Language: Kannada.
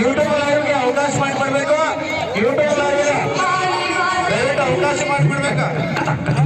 यूट्यूब